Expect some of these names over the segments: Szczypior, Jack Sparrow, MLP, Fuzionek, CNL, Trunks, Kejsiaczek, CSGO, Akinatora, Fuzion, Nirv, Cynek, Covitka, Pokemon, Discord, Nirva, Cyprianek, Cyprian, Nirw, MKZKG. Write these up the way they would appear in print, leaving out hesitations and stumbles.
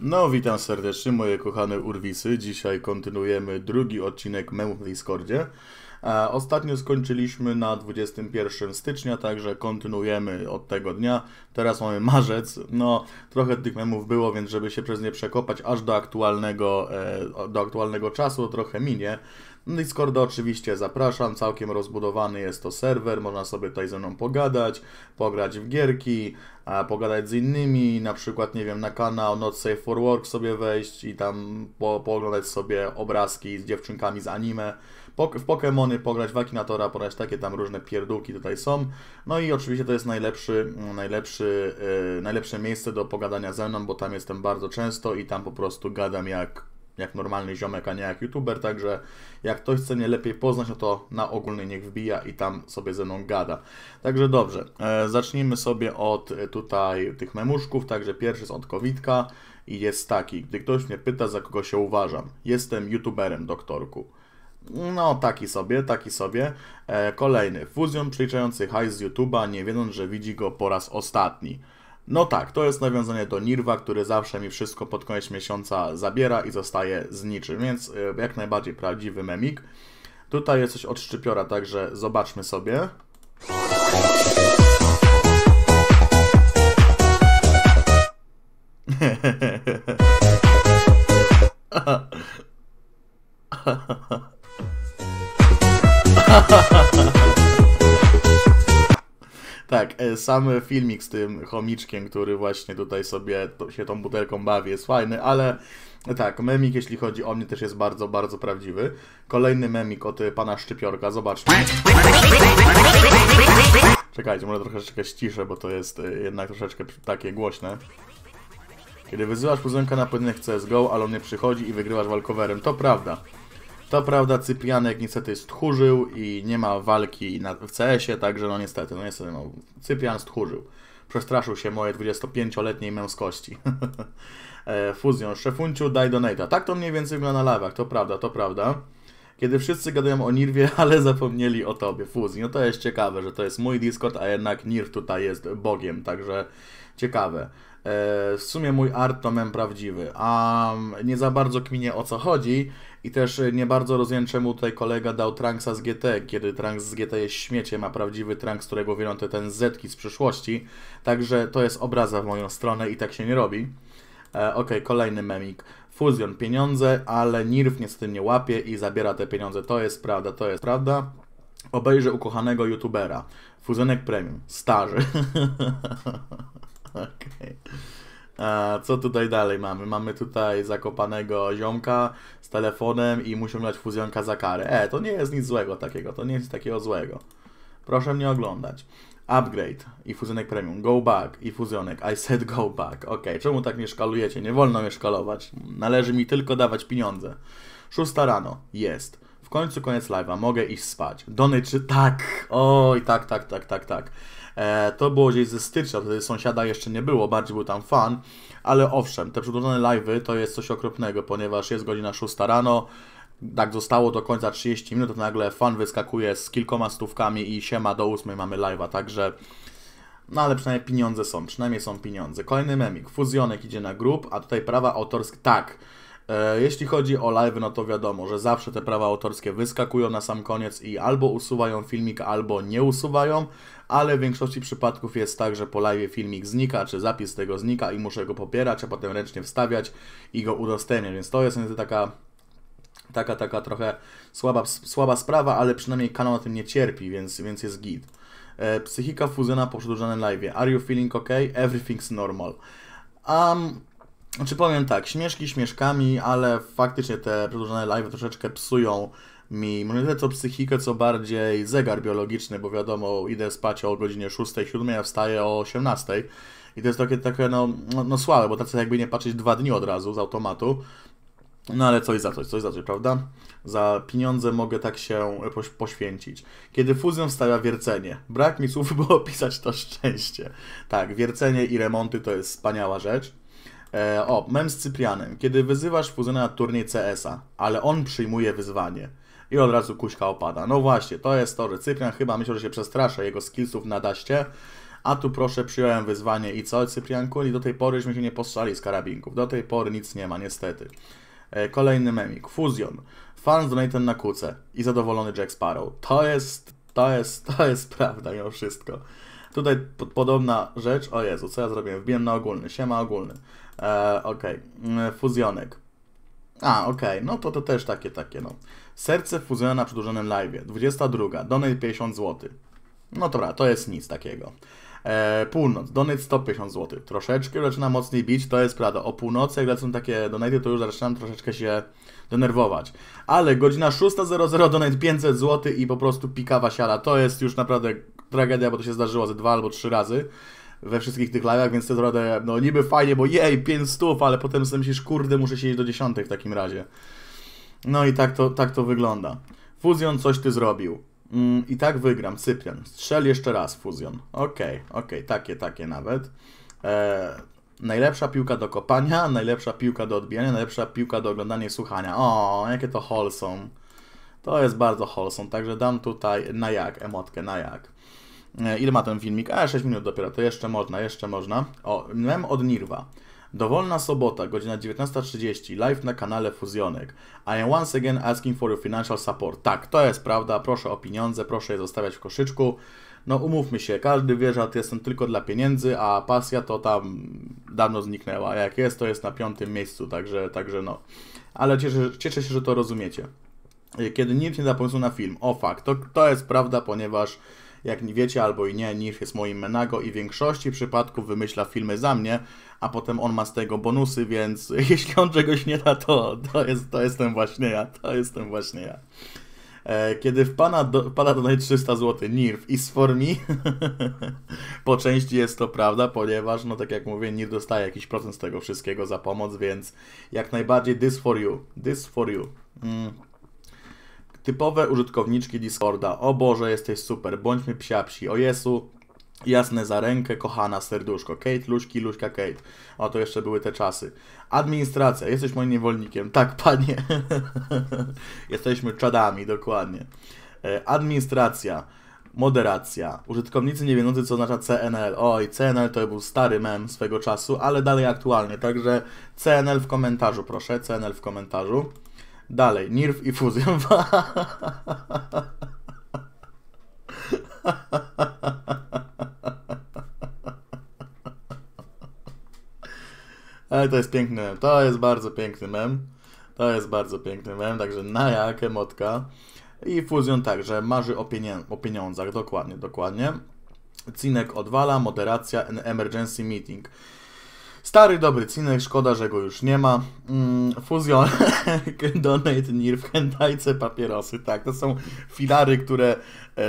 No, witam serdecznie moje kochane urwisy. Dzisiaj kontynuujemy drugi odcinek memu w Discordzie. Ostatnio skończyliśmy na 21 stycznia, także kontynuujemy od tego dnia. Teraz mamy marzec, no trochę tych memów było, więc żeby się przez nie przekopać aż do aktualnego czasu, trochę minie. Discorda oczywiście zapraszam, całkiem rozbudowany jest to serwer, można sobie tutaj ze mną pogadać, pograć w gierki, pogadać z innymi, na przykład, nie wiem, na kanał Not Safe for Work sobie wejść i tam pooglądać sobie obrazki z dziewczynkami z anime, w Pokemony pograć, w Akinatora pograć, takie tam różne pierdółki tutaj są. No i oczywiście to jest najlepsze miejsce do pogadania ze mną, bo tam jestem bardzo często i tam po prostu gadam jak normalny ziomek, a nie jak youtuber, także jak ktoś chce mnie lepiej poznać, no to na ogólny niech wbija i tam sobie ze mną gada. Także dobrze, zacznijmy sobie od tutaj tych memuszków, także pierwszy jest od Covitka i jest taki: gdy ktoś mnie pyta, za kogo się uważam, jestem youtuberem, doktorku. No, taki sobie. Kolejny: Fuzion przeliczający hajs z YouTube'a, nie wiedząc, że widzi go po raz ostatni. No tak, to jest nawiązanie do Nirwa, który zawsze mi wszystko pod koniec miesiąca zabiera i zostaje z niczym, więc jak najbardziej prawdziwy memik. Tutaj jest coś od Szczypiora, także zobaczmy sobie. Tak, sam filmik z tym chomiczkiem, który właśnie tutaj sobie się tą butelką bawi, jest fajny, ale tak, memik jeśli chodzi o mnie też jest bardzo, bardzo prawdziwy. Kolejny memik od pana Szczypiorka, zobaczmy. Czekajcie, może troszeczkę ściszę, bo to jest jednak troszeczkę takie głośne. Kiedy wyzywasz Fuzionka na pojedynek CSGO, ale on nie przychodzi i wygrywasz walkowerem, to prawda. To prawda, Cyprianek niestety stchórzył i nie ma walki w CS-ie, także no niestety, Cyprian stchórzył. Przestraszył się moje 25-letniej męskości. Fuzion: szefunciu, daj donate'a. Tak to mniej więcej wygląda na live'ach, to prawda. Kiedy wszyscy gadają o Nirwie, ale zapomnieli o tobie, Fuzion. No to jest ciekawe, że to jest mój Discord, a jednak Nirw tutaj jest bogiem, także ciekawe. W sumie mój art to mem prawdziwy, a nie za bardzo kminie o co chodzi i też nie bardzo rozumiem, czemu tutaj kolega dał Trunksa z GT, kiedy Trunks z GT jest śmieciem, a prawdziwy Trunks, którego wierzą ten Zetki z przyszłości, także to jest obraza w moją stronę i tak się nie robi. Okej, kolejny memik. Fuzion: pieniądze, ale Nirw niestety nie łapie i zabiera te pieniądze, to jest prawda. Obejrzę ukochanego youtubera. Fuzionek premium, starzy. Okej. Co tutaj dalej mamy? Mamy tutaj zakopanego ziomka z telefonem i musimy dać Fuzionka za karę. To nie jest nic złego takiego, to nie jest takiego złego. Proszę mnie oglądać. Upgrade i Fuzionek premium. Go back i Fuzionek. I said go back. Okej, czemu tak mnie szkalujecie? Nie wolno mnie szkalować. Należy mi tylko dawać pieniądze. 6 rano. Jest. W końcu koniec live'a. Mogę iść spać. Donate czy... Tak! Oj, tak. To było gdzieś ze stycznia, wtedy sąsiada jeszcze nie było, bardziej był tam fan, ale owszem, te przedłużone live'y to jest coś okropnego, ponieważ jest godzina 6 rano, tak zostało do końca 30 minut, to nagle fan wyskakuje z kilkoma stówkami i siema, do 8 mamy live'a, także... No ale przynajmniej pieniądze są, Kolejny memik, Fuzionek idzie na grób, a tutaj prawa autorskie, tak. Jeśli chodzi o live, no to wiadomo, że zawsze te prawa autorskie wyskakują na sam koniec i albo usuwają filmik, albo nie usuwają, ale w większości przypadków jest tak, że po live filmik znika, czy zapis tego znika i muszę go popierać, a potem ręcznie wstawiać i go udostępniać, więc to jest taka trochę słaba sprawa, ale przynajmniej kanał na tym nie cierpi, więc jest git. Psychika Fuziona po przedłużonym live'ie. Are you feeling okay? Everything's normal. Znaczy powiem tak, śmieszki śmieszkami, ale faktycznie te przedłużone live troszeczkę psują mi, może nie tyle co psychikę, co bardziej zegar biologiczny, bo wiadomo, idę spać o godzinie 6, 7, ja wstaję o 18 i to jest takie no słabe, bo tacy jakby nie patrzeć 2 dni od razu z automatu, no ale coś za coś, prawda? Za pieniądze mogę tak się poświęcić. Kiedy Fuzion stawia wiercenie, brak mi słów, by opisać to szczęście. Tak, wiercenie i remonty to jest wspaniała rzecz. Mem z Cyprianem. Kiedy wyzywasz Fuziona na turniej CS-a, ale on przyjmuje wyzwanie i od razu kuśka opada. No właśnie, to jest to, że Cyprian chyba myślał, że się przestraszy jego skillsów na daście, A tu proszę, przyjąłem wyzwanie i co, Cyprianku? I do tej poryśmy się nie postrzali z karabinków. Do tej pory nic nie ma, niestety. Kolejny memik. Fuzion. Fan z donatem na kuce. I zadowolony Jack Sparrow. To jest prawda mimo wszystko. Tutaj podobna rzecz. O Jezu, co ja zrobiłem? Wbiłem na ogólny. Siema ogólny. Okej. Fuzionek. Okej. No to też takie no. Serce Fuziona na przedłużonym live. 22. Donate 50 zł. No dobra, to jest nic takiego. Północ, donate 150 zł. Troszeczkę zaczyna mocniej bić, to jest prawda. O północy, jak lecą takie donaty, to już zaczynam troszeczkę się denerwować. Ale godzina 6:00, donate 500 zł i po prostu pikawa siara. To jest już naprawdę tragedia, bo to się zdarzyło ze 2 albo 3 razy we wszystkich tych live'ach, więc to naprawdę, no niby fajnie, bo jej, 500, ale potem sobie myślisz, kurde, muszę siedzieć do 10 w takim razie. No i tak to wygląda. Fuzion, coś ty zrobił. I tak wygram, Cyprian. Strzel jeszcze raz, Fuzion. Okej, takie nawet. Najlepsza piłka do kopania, najlepsza piłka do odbijania, najlepsza piłka do oglądania i słuchania. O, jakie to wholesome. To jest bardzo wholesome, także dam tutaj na jak, emotkę, na jak. Ile ma ten filmik? 6 minut dopiero, to jeszcze można. O, mem od Nirva. Dowolna sobota, godzina 19:30, live na kanale Fuzionek. I am once again asking for your financial support. Tak, to jest prawda, proszę o pieniądze, proszę je zostawiać w koszyczku. No umówmy się, każdy wie, że jestem tylko dla pieniędzy, a pasja to tam dawno zniknęła. Jak jest, to jest na 5. miejscu, także no. Ale cieszę się, że to rozumiecie. Kiedy Nirv nie da pomysłu na film, o fakt, to jest prawda, ponieważ... Jak nie wiecie albo i nie, Nirv jest moim menago i w większości przypadków wymyśla filmy za mnie, a potem on ma z tego bonusy, więc jeśli on czegoś nie da, to jestem właśnie ja. Kiedy wpada do 300 zł Nirv is for me, po części jest to prawda, ponieważ, no tak jak mówię, Nirv dostaje jakiś procent z tego wszystkiego za pomoc, więc jak najbardziej this for you. Typowe użytkowniczki Discorda. O Boże, jesteś super, bądźmy psiapsi. O Jesu, jasne za rękę, kochana serduszko. Kate, Luśki, Luśka, Kate. O, to jeszcze były te czasy. Administracja, jesteś moim niewolnikiem. Tak, panie. Jesteśmy czadami, dokładnie. Administracja, moderacja. Użytkownicy nie wiedzący, co oznacza CNL. Oj, CNL to był stary mem swego czasu, ale dalej aktualny. Także CNL w komentarzu, proszę. CNL w komentarzu. Dalej, Nirv i Fuzion. Ale to jest piękny mem. To jest bardzo piękny mem, także na jakie motka. I Fuzion także marzy o pieniądzach, dokładnie. Cynek odwala, moderacja, emergency meeting. Stary, dobry Cynek, szkoda, że go już nie ma. Fuzionek, donate Nirv, hentajce, papierosy. Tak, to są filary, które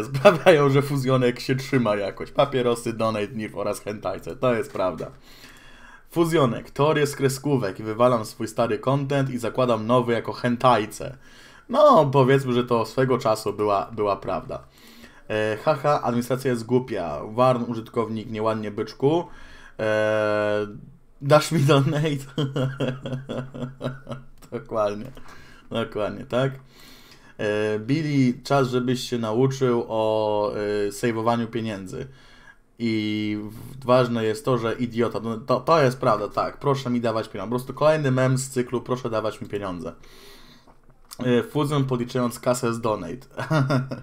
sprawiają, że Fuzionek się trzyma jakoś. Papierosy, donate Nirv oraz hentajce, to jest prawda. Fuzionek, teorię z kreskówek i wywalam swój stary content i zakładam nowy jako hentajce. No, powiedzmy, że to swego czasu była prawda. Haha, administracja jest głupia. Warn, użytkownik, nieładnie byczku. Dasz mi donate. Dokładnie, tak. Billy, czas, żebyś się nauczył o sejwowaniu pieniędzy. I ważne jest to, że idiota. No, to jest prawda, tak. Proszę mi dawać pieniądze. Po prostu kolejny mem z cyklu, proszę dawać mi pieniądze. Fuzion podliczając kasę z donate.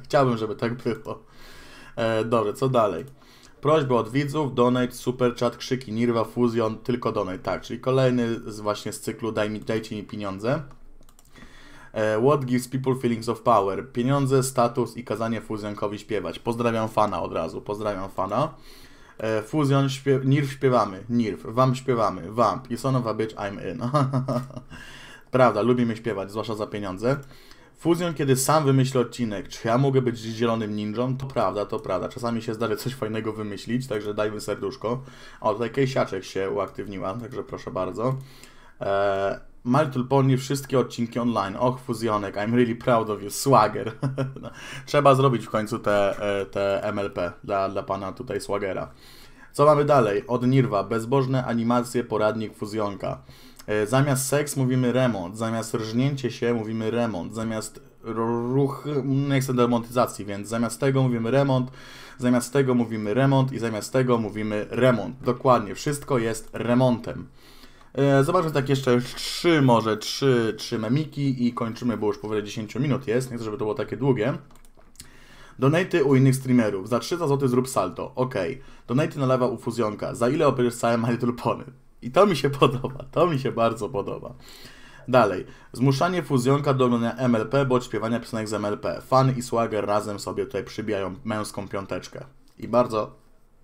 Chciałbym, żeby tak było. Dobrze, co dalej? Prośby od widzów, donate, super chat, krzyki, Nirva, Fuzion, tylko donate. Tak, czyli kolejny z cyklu dajcie mi pieniądze. What gives people feelings of power? Pieniądze, status i kazanie Fuzionkowi śpiewać. Pozdrawiam fana od razu, Fuzion, Nirv śpiewamy, Nirv, wam śpiewamy, wamp, you son of a bitch, I'm in. Prawda, lubimy śpiewać, zwłaszcza za pieniądze. Fuzion, kiedy sam wymyślę odcinek, czy ja mogę być zielonym ninją? To prawda. Czasami się zdarzy coś fajnego wymyślić, także dajmy serduszko. O, tutaj Kejsiaczek się uaktywniła, także proszę bardzo. My Little Pony, wszystkie odcinki online. Och, Fuzionek, I'm really proud of you, swagger. Trzeba zrobić w końcu te MLP dla pana tutaj swagera. Co mamy dalej? Od Nirva, bezbożne animacje, poradnik Fuzionka. Zamiast seks mówimy remont, zamiast rżnięcie się mówimy remont, zamiast ruch nie chcę demonetyzacji, więc zamiast tego mówimy remont, zamiast tego mówimy remont i zamiast tego mówimy remont. Dokładnie, wszystko jest remontem. Zobaczmy tak jeszcze trzy memiki i kończymy, bo już powyżej 10 minut jest, nie chcę, żeby to było takie długie. Donaty u innych streamerów. Za 300 zł zrób salto. Ok. Donaty na lewa u Fuzionka. Za ile obejrzysz całe My Little Pony? I to mi się podoba. To mi się bardzo podoba. Dalej. Zmuszanie Fuzionka do oglądania MLP, bo śpiewania piosenek z MLP. Fan i Swagger razem sobie tutaj przybijają męską piąteczkę. I bardzo,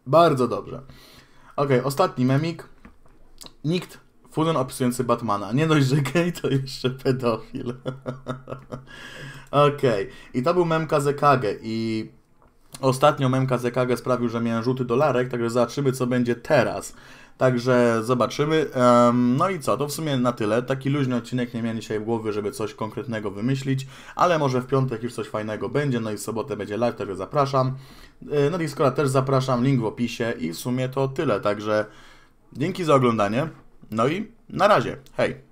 bardzo dobrze. Ok. Ostatni memik. Nikt. Fuzion opisujący Batmana. Nie dość, że gej, to jeszcze pedofil. Okej. I to był MKZKG i ostatnio MKZKG sprawił, że miałem żółty dolarek, także zobaczymy, co będzie teraz. Także zobaczymy. No i co, to w sumie na tyle. Taki luźny odcinek, nie miałem dzisiaj głowy, żeby coś konkretnego wymyślić, ale może w piątek już coś fajnego będzie, no i w sobotę będzie live, także zapraszam. Na Discorda też zapraszam, link w opisie i w sumie to tyle, także dzięki za oglądanie, no i na razie, hej!